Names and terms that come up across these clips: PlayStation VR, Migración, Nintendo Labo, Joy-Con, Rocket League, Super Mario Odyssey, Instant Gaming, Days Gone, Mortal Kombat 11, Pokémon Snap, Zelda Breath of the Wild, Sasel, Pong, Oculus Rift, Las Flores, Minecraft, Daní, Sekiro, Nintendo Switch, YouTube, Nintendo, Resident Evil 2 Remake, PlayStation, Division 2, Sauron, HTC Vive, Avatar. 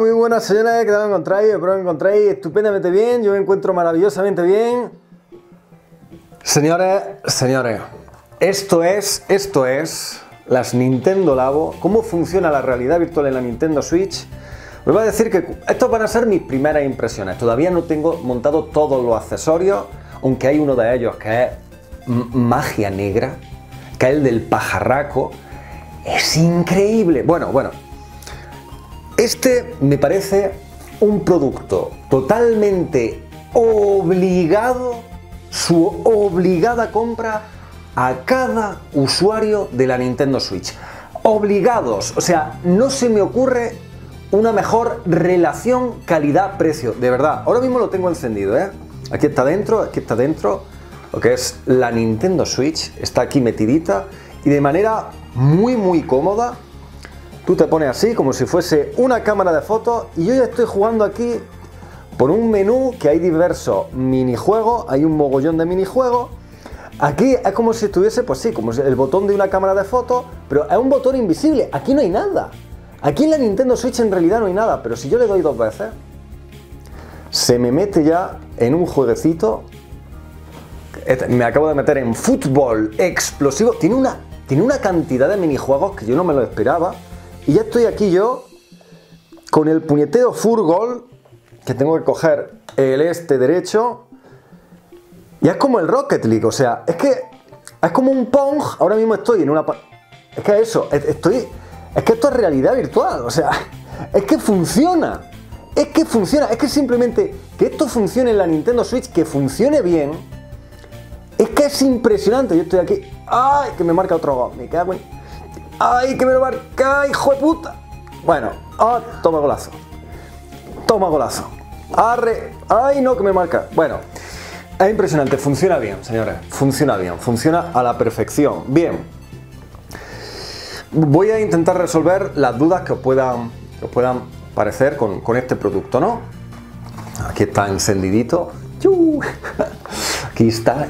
Muy buenas señores, ¿qué tal me encontráis? Espero que me encontráis estupendamente bien, yo me encuentro maravillosamente bien. Señores, esto es las Nintendo Labo, cómo funciona la realidad virtual en la Nintendo Switch. Os voy a decir que estos van a ser mis primeras impresiones, todavía no tengo montado todos los accesorios, aunque hay uno de ellos que es magia negra, que es el del pajarraco, es increíble. Bueno. Este me parece un producto totalmente obligado, su obligada compra a cada usuario de la Nintendo Switch. Obligados, o sea, no se me ocurre una mejor relación calidad-precio, de verdad. Ahora mismo lo tengo encendido, ¿eh? Aquí está dentro, lo que es la Nintendo Switch, está aquí metidita y de manera muy cómoda. Tú te pones así como si fuese una cámara de fotos y yo ya estoy jugando aquí por un menú que hay diversos minijuegos, hay un mogollón de minijuegos. Aquí es como si estuviese, pues sí, como el botón de una cámara de fotos, pero es un botón invisible, aquí no hay nada. Aquí en la Nintendo Switch en realidad no hay nada, pero si yo le doy dos veces, se me mete ya en un jueguecito. Me acabo de meter en fútbol explosivo, tiene una cantidad de minijuegos que yo no me lo esperaba. Y ya estoy aquí yo con el puñetero furgol, que tengo que coger el este derecho. Y es como el Rocket League, o sea, es que es como un Pong. Ahora mismo estoy en una... Es que eso, es que esto es realidad virtual, o sea, es que funciona. Es que simplemente que esto funcione en la Nintendo Switch, que funcione bien, es que es impresionante. Yo estoy aquí... ¡Ay! Que me marca otro gol, me cago en... ¡Ay, que me lo marca, hijo de puta! Bueno, ah, toma golazo. Arre, ay no, que me marca. Bueno, es impresionante, funciona bien, señores. Funciona a la perfección. Bien. Voy a intentar resolver las dudas que os puedan parecer con este producto, ¿no? Aquí está encendidito. Aquí está.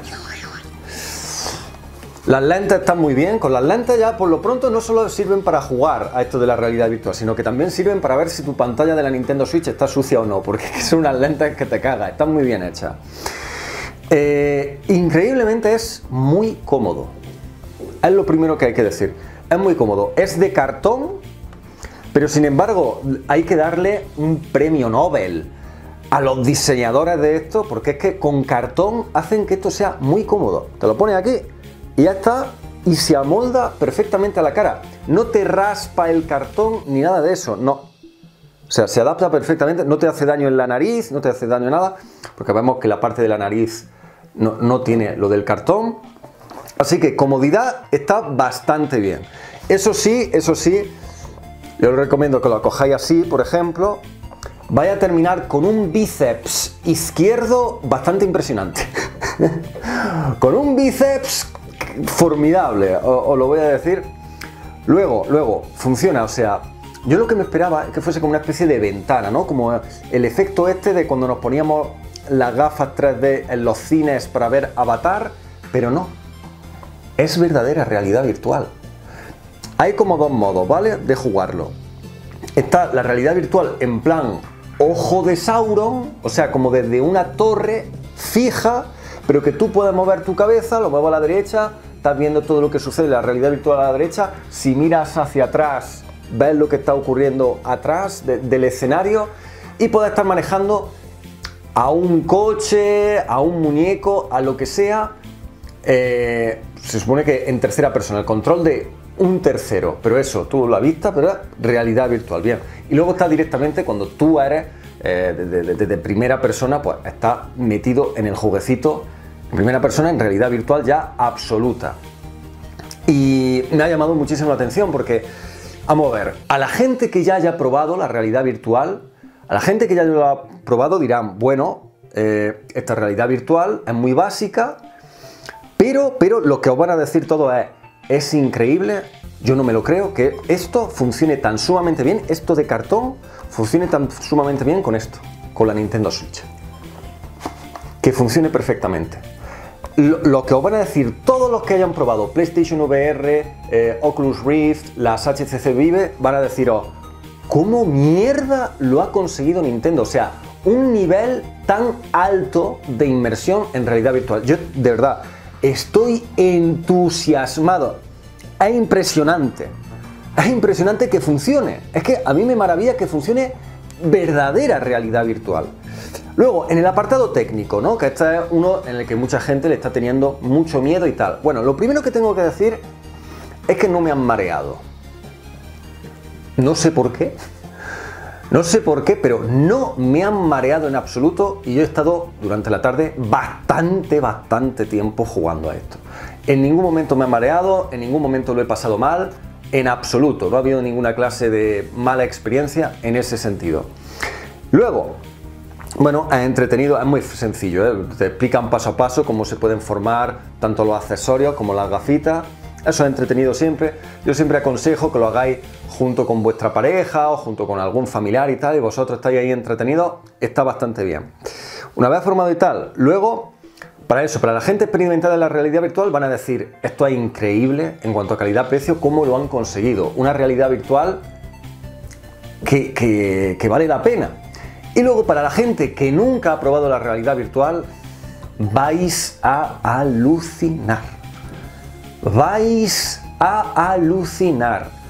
Las lentes están muy bien, con las lentes ya por lo pronto no solo sirven para jugar a esto de la realidad virtual, sino que también sirven para ver si tu pantalla de la Nintendo Switch está sucia o no, porque son unas lentes que te cagas, están muy bien hechas. Increíblemente es muy cómodo, es lo primero que hay que decir, es muy cómodo, es de cartón, pero sin embargo hay que darle un premio Nobel a los diseñadores de esto, porque es que con cartón hacen que esto sea muy cómodo, te lo pones aquí y ya está, y se amolda perfectamente a la cara, no te raspa el cartón ni nada de eso, no, o sea, se adapta perfectamente, no te hace daño en la nariz, no te hace daño en nada, porque vemos que la parte de la nariz no tiene lo del cartón, así que comodidad está bastante bien. Eso sí, yo os recomiendo que lo cojáis así, por ejemplo, vais a terminar con un bíceps izquierdo bastante impresionante, con un bíceps formidable, os lo voy a decir. Luego, funciona, o sea, yo lo que me esperaba es que fuese como una especie de ventana, ¿no? Como el efecto este de cuando nos poníamos las gafas 3D en los cines para ver Avatar, pero no, es verdadera realidad virtual. Hay como dos modos, ¿vale? De jugarlo. Está la realidad virtual en plan ojo de Sauron, o sea, como desde una torre fija, pero que tú puedes mover tu cabeza, lo muevo a la derecha, estás viendo todo lo que sucede en la realidad virtual a la derecha, si miras hacia atrás, ves lo que está ocurriendo atrás del escenario y puedes estar manejando a un coche, a un muñeco, a lo que sea, se supone que en tercera persona, el control de un tercero, pero eso, tú lo has visto, pero realidad virtual, bien. Y luego está directamente cuando tú eres... de primera persona, pues está metido en el jueguecito en primera persona en realidad virtual ya absoluta. Y me ha llamado muchísimo la atención porque, vamos a ver, a la gente que ya haya probado la realidad virtual, a la gente que ya lo ha probado dirán, bueno, esta realidad virtual es muy básica, pero lo que os van a decir todo es increíble. Yo no me lo creo que esto funcione tan sumamente bien, esto de cartón funcione tan sumamente bien con esto, con la Nintendo Switch. Que funcione perfectamente. Lo que os van a decir todos los que hayan probado PlayStation VR, Oculus Rift, las HTC Vive, van a deciros, ¿Cómo mierda lo ha conseguido Nintendo? O sea, un nivel tan alto de inmersión en realidad virtual. Yo, de verdad, estoy entusiasmado. Es impresionante. Es impresionante que funcione. Es que a mí me maravilla que funcione verdadera realidad virtual. Luego, en el apartado técnico, ¿no? Que este es uno en el que mucha gente le está teniendo mucho miedo y tal. Bueno, lo primero que tengo que decir es que no me han mareado. No sé por qué. No sé por qué, pero no me han mareado en absoluto y yo he estado durante la tarde bastante tiempo jugando a esto. En ningún momento me he mareado, en ningún momento lo he pasado mal, en absoluto. No ha habido ninguna clase de mala experiencia en ese sentido. Luego, bueno, es entretenido, es muy sencillo, ¿eh? Te explican paso a paso cómo se pueden formar tanto los accesorios como las gafitas. Eso es entretenido siempre. Yo siempre aconsejo que lo hagáis junto con vuestra pareja o junto con algún familiar y tal, y vosotros estáis ahí entretenidos, está bastante bien. Una vez formado y tal, luego, para eso, para la gente experimentada en la realidad virtual van a decir, esto es increíble en cuanto a calidad-precio, cómo lo han conseguido. Una realidad virtual que vale la pena. Y luego, para la gente que nunca ha probado la realidad virtual, vais a alucinar. Vais a alucinar.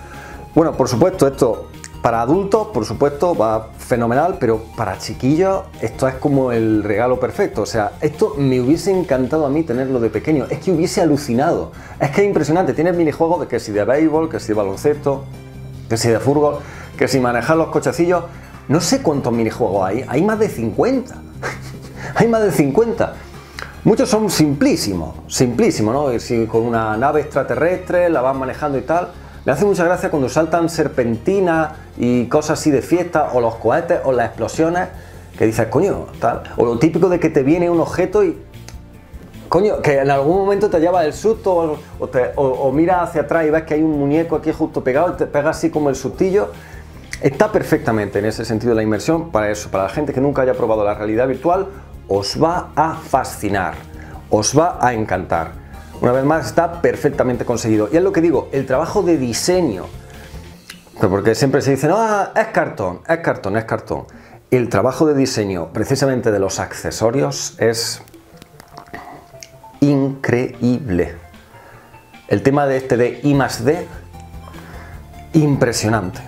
Bueno, por supuesto, esto para adultos, por supuesto, va fenomenal, pero para chiquillos esto es como el regalo perfecto. O sea, esto me hubiese encantado a mí tenerlo de pequeño. Es que hubiese alucinado. Es que es impresionante. Tienes minijuegos de que si de béisbol, que si de baloncesto, que si de fútbol, que si manejar los cochecillos. No sé cuántos minijuegos hay. Hay más de 50. Hay más de 50. Muchos son simplísimos, ¿no? Si con una nave extraterrestre la van manejando y tal. Me hace mucha gracia cuando saltan serpentinas y cosas así de fiesta, o los cohetes, o las explosiones, que dices, coño, tal. O lo típico de que te viene un objeto y, coño, que en algún momento te lleva el susto, o miras hacia atrás y ves que hay un muñeco aquí justo pegado, y te pega así como el sustillo. Está perfectamente en ese sentido la inmersión para eso, para la gente que nunca haya probado la realidad virtual. Os va a fascinar, os va a encantar. Una vez más, está perfectamente conseguido. Y es lo que digo, el trabajo de diseño, porque siempre se dice, no, es cartón, es cartón, es cartón. El trabajo de diseño, precisamente de los accesorios, es increíble. El tema de este de I+D, impresionante.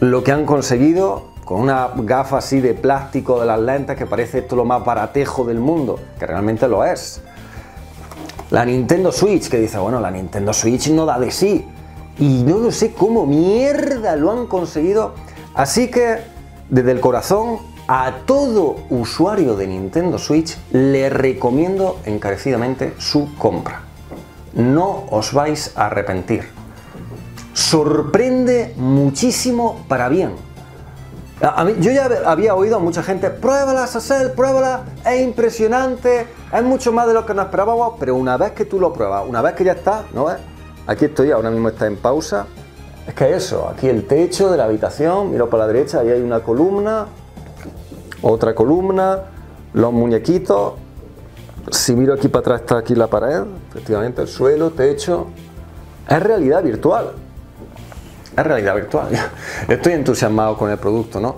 Lo que han conseguido con una gafa así de plástico de las lentes que parece esto lo más baratejo del mundo, que realmente lo es. La Nintendo Switch, que dice, bueno, la Nintendo Switch no da de sí. Y yo no sé cómo mierda lo han conseguido. Así que, desde el corazón, a todo usuario de Nintendo Switch le recomiendo encarecidamente su compra. No os vais a arrepentir. Sorprende muchísimo para bien. A mí, yo ya había oído a mucha gente, pruébala, Sasel, pruébala, es impresionante, es mucho más de lo que nos esperábamos, pero una vez que tú lo pruebas, una vez que ya está, ¿no ves? Aquí estoy, ahora mismo está en pausa. Es que eso, aquí el techo de la habitación, miro para la derecha, ahí hay una columna, otra columna, los muñequitos. Si miro aquí para atrás está aquí la pared, efectivamente, el suelo, techo. Es realidad virtual. Es realidad virtual. Estoy entusiasmado con el producto, ¿no?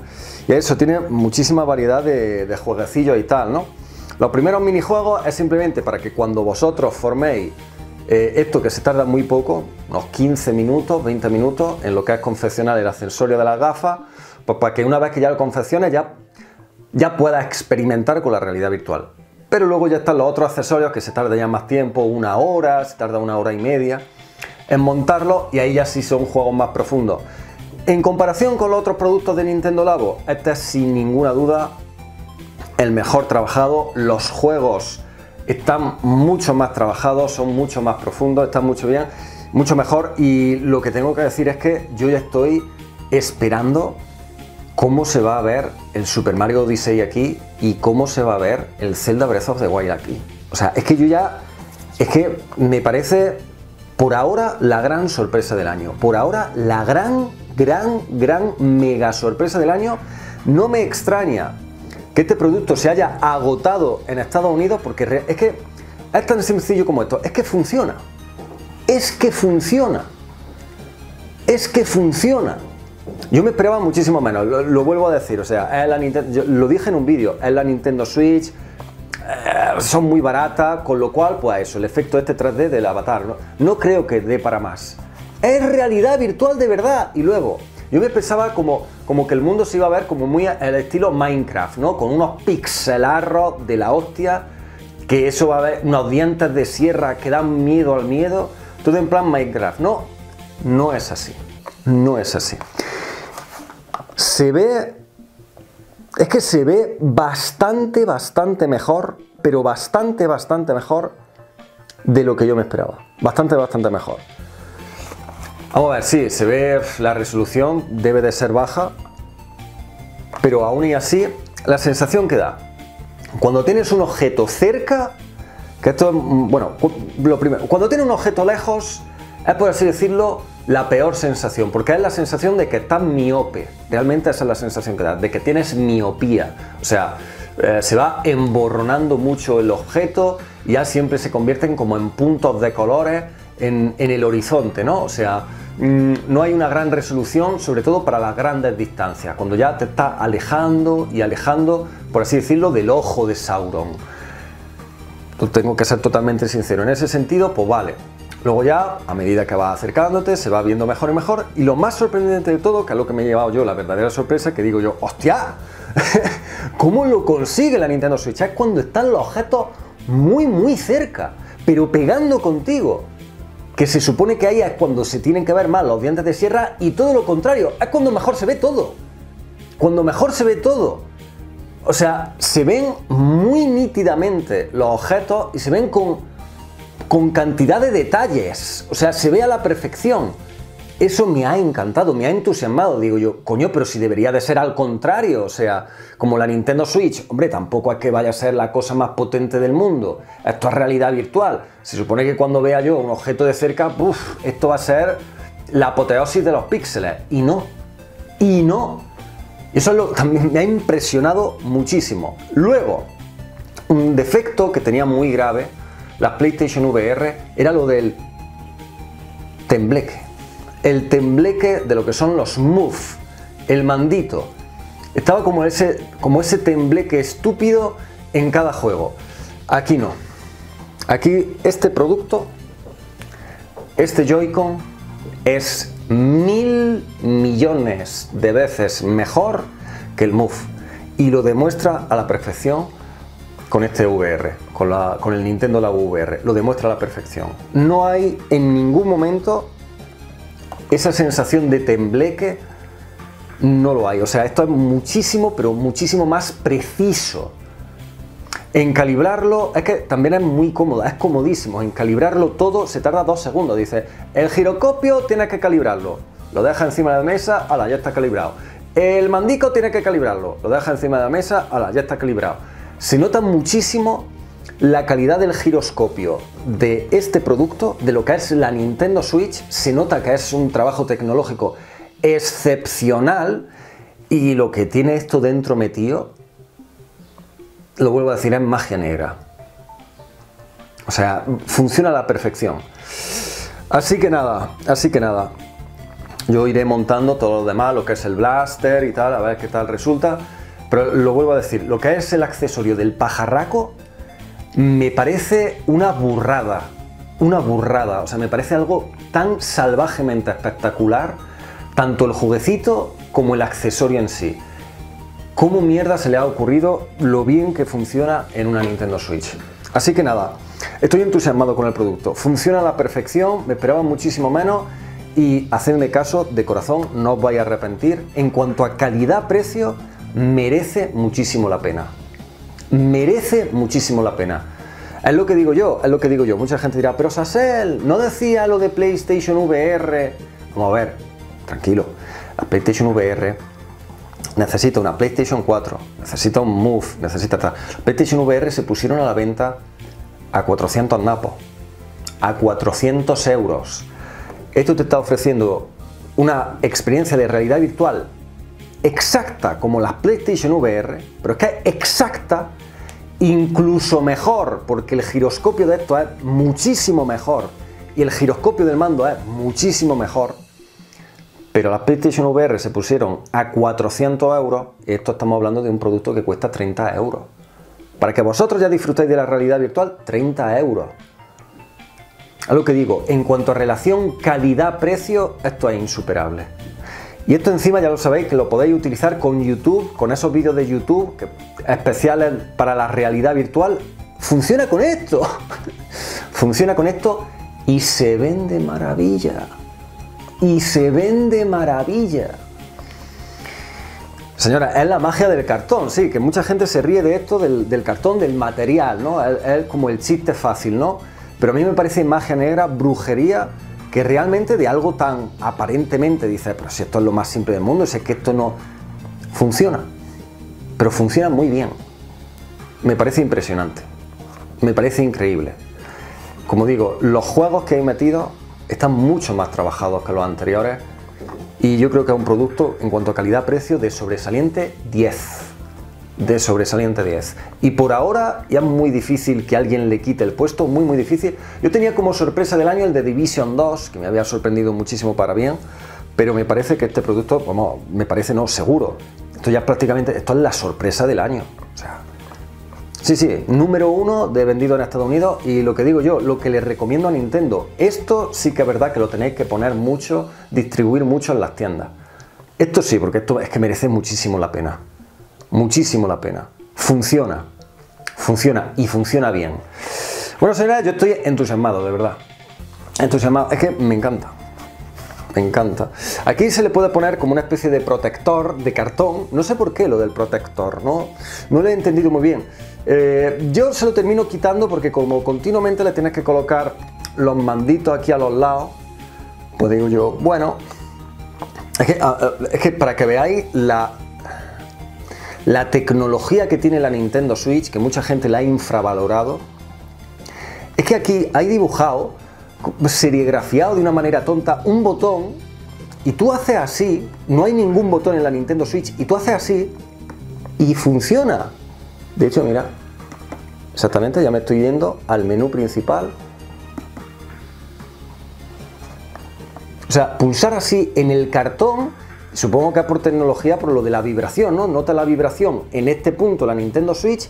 Y eso tiene muchísima variedad de jueguecillos y tal, ¿no? Los primeros minijuegos es simplemente para que cuando vosotros forméis esto, que se tarda muy poco, unos 15 minutos, 20 minutos, en lo que es confeccionar el accesorio de las gafas, pues para que una vez que ya lo confecciones ya puedas experimentar con la realidad virtual. Pero luego ya están los otros accesorios que se tarda ya más tiempo, una hora, se tarda una hora y media en montarlo, y ahí ya sí son juegos más profundos. En comparación con los otros productos de Nintendo Labo, este es sin ninguna duda el mejor trabajado. Los juegos están mucho más trabajados, son mucho más profundos, están mucho bien, mucho mejor. Y lo que tengo que decir es que yo ya estoy esperando cómo se va a ver el Super Mario Odyssey aquí y cómo se va a ver el Zelda Breath of the Wild aquí. O sea, es que yo ya, es que me parece, por ahora, la gran sorpresa del año. Por ahora, la gran mega sorpresa del año. No me extraña que este producto se haya agotado en Estados Unidos, porque es que es tan sencillo como esto. Es que funciona. Es que funciona. Es que funciona. Yo me esperaba muchísimo menos, lo vuelvo a decir, o sea, es la Nintendo, lo dije en un vídeo, es la Nintendo Switch, son muy baratas, con lo cual, pues eso, el efecto este 3D del Avatar, no creo que dé para más. Es realidad virtual de verdad. Y luego, yo me pensaba como que el mundo se iba a ver como muy al estilo Minecraft, ¿no? Con unos pixelarros de la hostia, que eso va a haber unos dientes de sierra que dan miedo al miedo, todo en plan Minecraft. No, no es así, no es así. Se ve, es que se ve bastante mejor, pero bastante mejor de lo que yo me esperaba, bastante mejor. Vamos a ver, sí, se ve, la resolución debe de ser baja, pero aún y así, la sensación que da cuando tienes un objeto cerca, que esto, bueno, lo primero, cuando tienes un objeto lejos, es, por así decirlo, la peor sensación, porque es la sensación de que estás miope. Realmente esa es la sensación que da, de que tienes miopía, o sea, se va emborronando mucho el objeto y ya siempre se convierten como en puntos de colores en el horizonte, ¿no? O sea, no hay una gran resolución, sobre todo para las grandes distancias, cuando ya te está alejando y alejando, por así decirlo, del ojo de Sauron. Tengo que ser totalmente sincero, en ese sentido, pues vale. Luego ya, a medida que vas acercándote, se va viendo mejor y mejor, y lo más sorprendente de todo, que es lo que me he llevado yo, la verdadera sorpresa, que digo yo, ¡hostia! ¿Cómo lo consigue la Nintendo Switch? Es cuando están los objetos muy cerca, pero pegando contigo. Que se supone que ahí es cuando se tienen que ver más los dientes de sierra, y todo lo contrario, es cuando mejor se ve todo. Cuando mejor se ve todo. O sea, se ven muy nítidamente los objetos y se ven con cantidad de detalles. O sea, se ve a la perfección. Eso me ha encantado, me ha entusiasmado. Digo yo, coño, pero si debería de ser al contrario. O sea, como la Nintendo Switch, hombre, tampoco es que vaya a ser la cosa más potente del mundo. Esto es realidad virtual. Se supone que cuando vea yo un objeto de cerca, ¡puf!, esto va a ser la apoteosis de los píxeles. Y no. Y no. Eso es lo que también me ha impresionado muchísimo. Luego, un defecto que tenía muy grave las PlayStation VR era lo del tembleque. El tembleque de lo que son los Move, el mandito. Estaba como ese tembleque estúpido en cada juego. Aquí no. Aquí este producto, este Joy-Con, es 1000 millones de veces mejor que el Move. Y lo demuestra a la perfección con este VR, con el Nintendo Labo VR. Lo demuestra a la perfección. No hay en ningún momento esa sensación de tembleque, no lo hay. O sea, esto es muchísimo, pero muchísimo más preciso. En calibrarlo, es que también es muy cómodo, es comodísimo. En calibrarlo todo se tarda 2 segundos. Dice, el giroscopio tienes que calibrarlo. Lo deja encima de la mesa, ala, ya está calibrado. El mandico tiene que calibrarlo. Lo deja encima de la mesa, ala, ya está calibrado. Se nota muchísimo la calidad del giroscopio de este producto, de lo que es la Nintendo Switch. Se nota que es un trabajo tecnológico excepcional, y lo que tiene esto dentro metido, lo vuelvo a decir, es magia negra. O sea, funciona a la perfección. Así que nada, yo iré montando todo lo demás, lo que es el blaster y tal, a ver qué tal resulta, pero lo vuelvo a decir, lo que es el accesorio del pajarraco me parece una burrada, o sea, me parece algo tan salvajemente espectacular, tanto el juguecito como el accesorio en sí. ¿Cómo mierda se le ha ocurrido lo bien que funciona en una Nintendo Switch? Así que nada, estoy entusiasmado con el producto, funciona a la perfección, me esperaba muchísimo menos, y hacedme caso, de corazón, no os vais a arrepentir. En cuanto a calidad-precio, merece muchísimo la pena. Merece muchísimo la pena. Es lo que digo yo, es lo que digo yo. Mucha gente dirá, pero Sasel, ¿no decía lo de PlayStation VR? Vamos a ver, tranquilo. La PlayStation VR necesita una PlayStation 4, necesita un Move, necesita tal. PlayStation VR se pusieron a la venta a 400 napos, a 400 euros. Esto te está ofreciendo una experiencia de realidad virtual exacta como las PlayStation VR, pero es que es exacta, incluso mejor, porque el giroscopio de esto es muchísimo mejor y el giroscopio del mando es muchísimo mejor, Pero las PlayStation VR se pusieron a 400 euros, esto estamos hablando de un producto que cuesta 30 euros. Para que vosotros ya disfrutéis de la realidad virtual, 30 euros. A lo que digo, en cuanto a relación calidad-precio, esto es insuperable. Y esto encima ya lo sabéis que lo podéis utilizar con YouTube, con esos vídeos de YouTube especiales para la realidad virtual. Funciona con esto. Funciona con esto y se vende maravilla. Y se vende maravilla. Señora, es la magia del cartón, sí, que mucha gente se ríe de esto, del cartón, del material, ¿no? Es como el chiste fácil, ¿no? Pero a mí me parece magia negra, brujería, que realmente de algo tan aparentemente dice, pero si esto es lo más simple del mundo, si es que esto no funciona, pero funciona muy bien. Me parece impresionante, me parece increíble. Como digo, los juegos que he metido están mucho más trabajados que los anteriores y yo creo que es un producto en cuanto a calidad-precio de sobresaliente 10. De sobresaliente 10. Y por ahora ya es muy difícil que alguien le quite el puesto, muy muy difícil. Yo tenía como sorpresa del año el de Division 2, que me había sorprendido muchísimo para bien, pero me parece que este producto, vamos, me parece no seguro. Esto ya es prácticamente, esto es la sorpresa del año. O sea, sí, número 1 de vendido en Estados Unidos y lo que digo yo, lo que les recomiendo a Nintendo, esto sí que es verdad que lo tenéis que poner mucho, distribuir mucho en las tiendas. Esto sí, porque esto es que merece muchísimo la pena. Muchísimo la pena. Funciona. Funciona y funciona bien. Bueno, señora, yo estoy entusiasmado, de verdad. Entusiasmado. Es que me encanta. Me encanta. Aquí se le puede poner como una especie de protector de cartón. No sé por qué lo del protector, ¿no? No lo he entendido muy bien. Yo se lo termino quitando porque como continuamente le tienes que colocar los manditos aquí a los lados, pues digo yo, bueno, es que para que veáis la tecnología que tiene la Nintendo Switch, que mucha gente la ha infravalorado, es que aquí hay dibujado, serigrafiado de una manera tonta, un botón, y tú haces así, no hay ningún botón en la Nintendo Switch, y tú haces así, y funciona. De hecho, mira, exactamente, ya me estoy yendo al menú principal. O sea, pulsar así en el cartón, supongo que es por tecnología, por lo de la vibración, ¿no? Nota la vibración en este punto la Nintendo Switch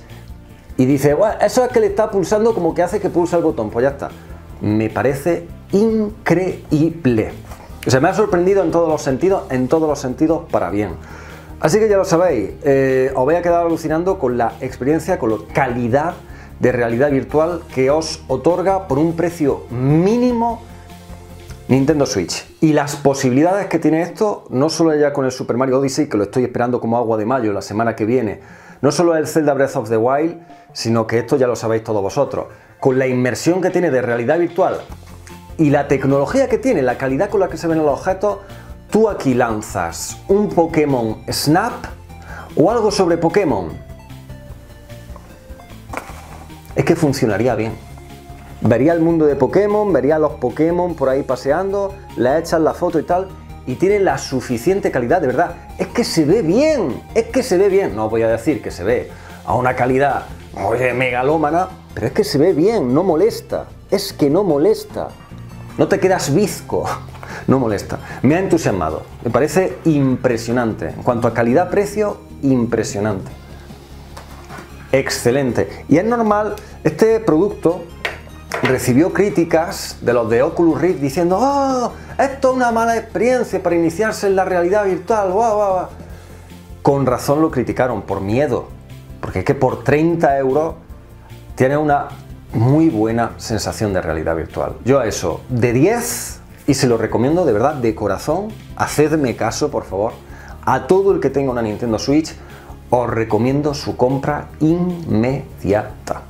y dice, bueno, eso es que le está pulsando, como que hace que pulsa el botón, pues ya está. Me parece increíble. O sea, me ha sorprendido en todos los sentidos para bien. Así que ya lo sabéis, os voy a quedar alucinando con la experiencia, con la calidad de realidad virtual que os otorga por un precio mínimo Nintendo Switch. Y las posibilidades que tiene esto, no solo ya con el Super Mario Odyssey, que lo estoy esperando como agua de mayo la semana que viene, no solo el Zelda Breath of the Wild, sino que esto ya lo sabéis todos vosotros, con la inmersión que tiene de realidad virtual y la tecnología que tiene, la calidad con la que se ven los objetos, tú aquí lanzas un Pokémon Snap o algo sobre Pokémon. Es que funcionaría bien. Vería el mundo de Pokémon, vería a los Pokémon por ahí paseando, le echan la foto y tal, y tiene la suficiente calidad, de verdad. Es que se ve bien, es que se ve bien. No voy a decir que se ve a una calidad, oye, megalómana, pero es que se ve bien, no molesta. Es que no molesta. No te quedas bizco, no molesta. Me ha entusiasmado, me parece impresionante. En cuanto a calidad-precio, impresionante. Excelente. Y es normal, este producto recibió críticas de los de Oculus Rift diciendo ¡oh! Esto es una mala experiencia para iniciarse en la realidad virtual. ¡Wow! Con razón lo criticaron, por miedo. Porque es que por 30 euros tiene una muy buena sensación de realidad virtual. Yo a eso, de 10, y se lo recomiendo de verdad, de corazón, hacedme caso, por favor. A todo el que tenga una Nintendo Switch, os recomiendo su compra inmediata.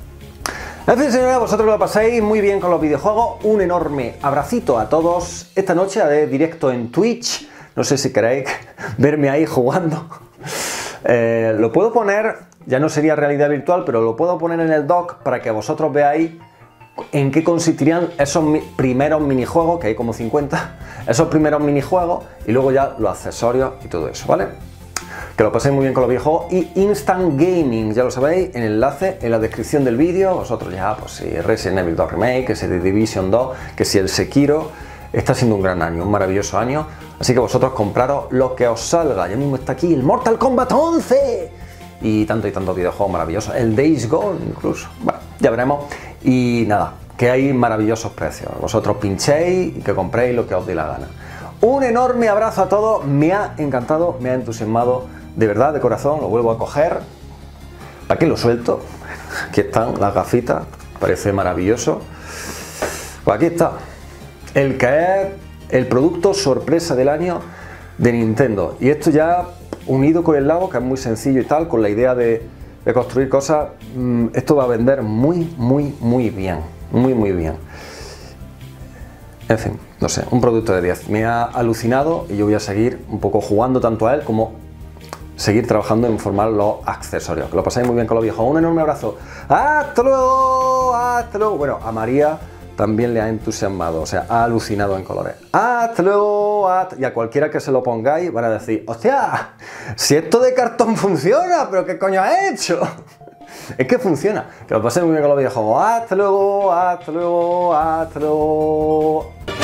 En fin, señora, vosotros lo pasáis muy bien con los videojuegos. Un enorme abracito a todos. Esta noche haré directo en Twitch. No sé si queréis verme ahí jugando. Lo puedo poner, ya no sería realidad virtual, pero lo puedo poner en el dock para que vosotros veáis en qué consistirían esos primeros minijuegos, que hay como 50, esos primeros minijuegos y luego ya los accesorios y todo eso, ¿vale? Que lo paséis muy bien con los videojuegos. Y Instant Gaming, ya lo sabéis, el enlace en la descripción del vídeo. Vosotros ya, pues si Resident Evil 2 Remake, que si The Division 2, que si el Sekiro, está siendo un gran año, un maravilloso año, así que vosotros compraros lo que os salga. Ya mismo está aquí el Mortal Kombat 11 y tantos videojuegos maravillosos, el Days Gone incluso, bueno, ya veremos. Y nada, que hay maravillosos precios, vosotros pinchéis y que compréis lo que os dé la gana. Un enorme abrazo a todos, me ha encantado, me ha entusiasmado, de verdad, de corazón, lo vuelvo a coger. ¿Para qué lo suelto? Aquí están las gafitas, parece maravilloso. Pues aquí está, el que es el producto sorpresa del año de Nintendo. Y esto ya unido con el Labo, que es muy sencillo y tal, con la idea de construir cosas, esto va a vender muy bien, muy bien. En fin, no sé, un producto de 10. Me ha alucinado y yo voy a seguir un poco jugando tanto a él como seguir trabajando en formar los accesorios. Que lo pasáis muy bien con los viejos. Un enorme abrazo. ¡Hasta luego! ¡Hasta luego! Bueno, a María también le ha entusiasmado, o sea, ha alucinado en colores. ¡Hasta luego! Y a cualquiera que se lo pongáis van a decir, ¡hostia! Si esto de cartón funciona, ¿pero qué coño ha hecho? Es que funciona. Que lo paséis muy bien con los videojuegos. Hasta luego, hasta luego, hasta luego.